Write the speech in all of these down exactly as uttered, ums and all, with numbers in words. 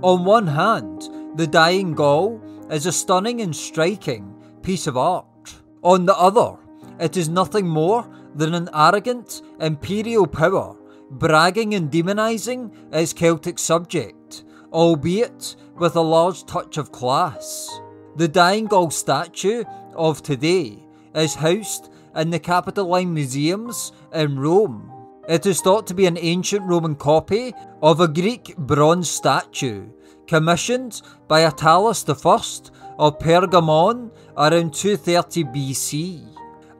On one hand, The Dying Gaul is a stunning and striking piece of art. On the other, it is nothing more than an arrogant imperial power bragging and demonising its Celtic subject, albeit with a large touch of class. The Dying Gaul statue of today is housed in the Capitoline Museums in Rome. It is thought to be an ancient Roman copy of a Greek bronze statue commissioned by Attalus the First of Pergamon around two thirty B C.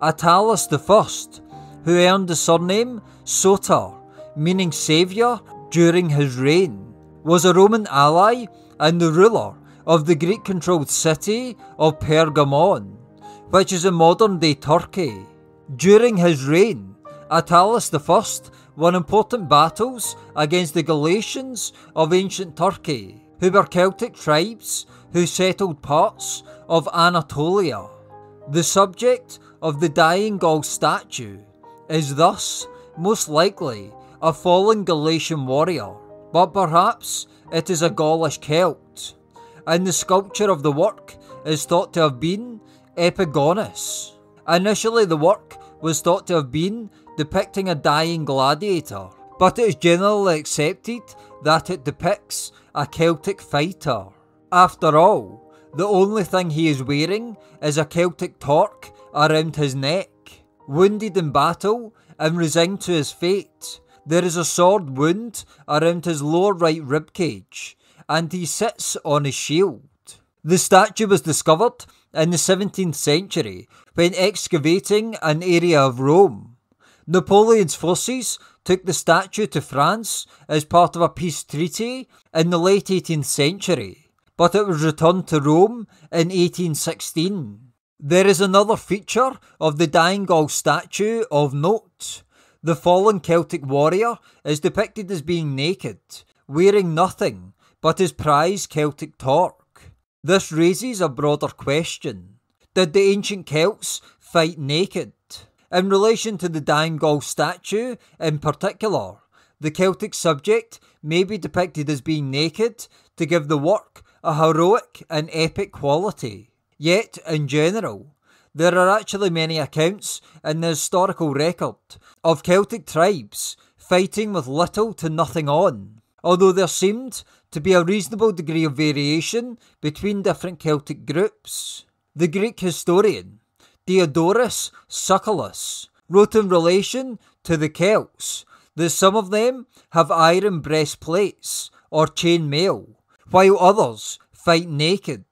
Attalus the First, who earned the surname Soter, meaning saviour, during his reign, was a Roman ally and the ruler of the Greek-controlled city of Pergamon, which is in modern-day Turkey. During his reign, Attalus the First won important battles against the Galatians of ancient Turkey, who were Celtic tribes who settled parts of Anatolia. The subject of the Dying Gaul statue is thus most likely a fallen Galatian warrior, but perhaps it is a Gaulish Celt, and the sculpture of the work is thought to have been Epigonus. Initially, the work was thought to have been depicting a dying gladiator, but it is generally accepted that it depicts a Celtic fighter. After all, the only thing he is wearing is a Celtic torc around his neck. Wounded in battle and resigned to his fate, there is a sword wound around his lower right ribcage, and he sits on his shield. The statue was discovered in the seventeenth century when excavating an area of Rome. Napoleon's forces took the statue to France as part of a peace treaty in the late eighteenth century, but it was returned to Rome in eighteen sixteen. There is another feature of the Dying Gaul statue of note. The fallen Celtic warrior is depicted as being naked, wearing nothing but his prized Celtic torc. This raises a broader question. Did the ancient Celts fight naked? In relation to the Dying Gaul statue in particular, the Celtic subject may be depicted as being naked to give the work a heroic and epic quality. Yet, in general, there are actually many accounts in the historical record of Celtic tribes fighting with little to nothing on, although there seemed to be a reasonable degree of variation between different Celtic groups. The Greek historian Diodorus Siculus wrote in relation to the Celts that some of them have iron breastplates or chain mail, while others fight naked.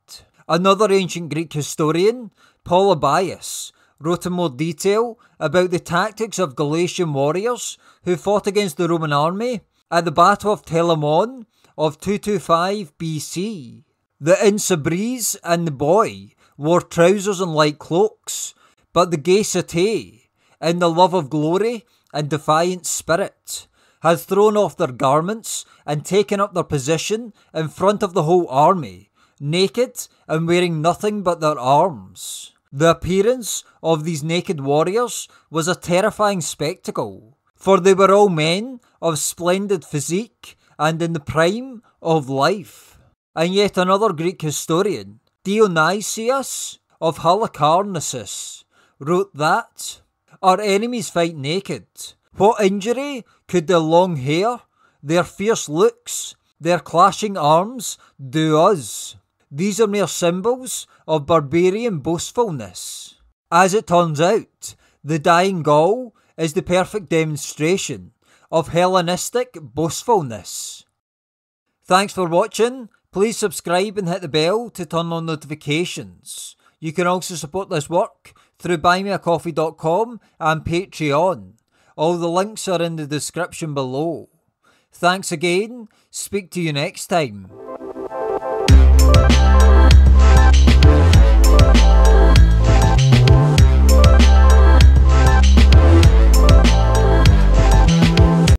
Another ancient Greek historian, Polybius, wrote in more detail about the tactics of Galatian warriors who fought against the Roman army at the Battle of Telamon of two twenty-five B C. The Insubres and the Boii wore trousers and light cloaks, but the Gaesatae, in the love of glory and defiant spirit, had thrown off their garments and taken up their position in front of the whole army, naked and wearing nothing but their arms. The appearance of these naked warriors was a terrifying spectacle, for they were all men of splendid physique and in the prime of life. And yet another Greek historian, Dionysius of Halicarnassus, wrote that our enemies fight naked. What injury could their long hair, their fierce looks, their clashing arms do us? These are mere symbols of barbarian boastfulness. As it turns out, the Dying Gaul is the perfect demonstration of Hellenistic boastfulness. Thanks for watching. Please subscribe and hit the bell to turn on notifications. You can also support this work through buy me a coffee dot com and Patreon. All the links are in the description below. Thanks again. Speak to you next time.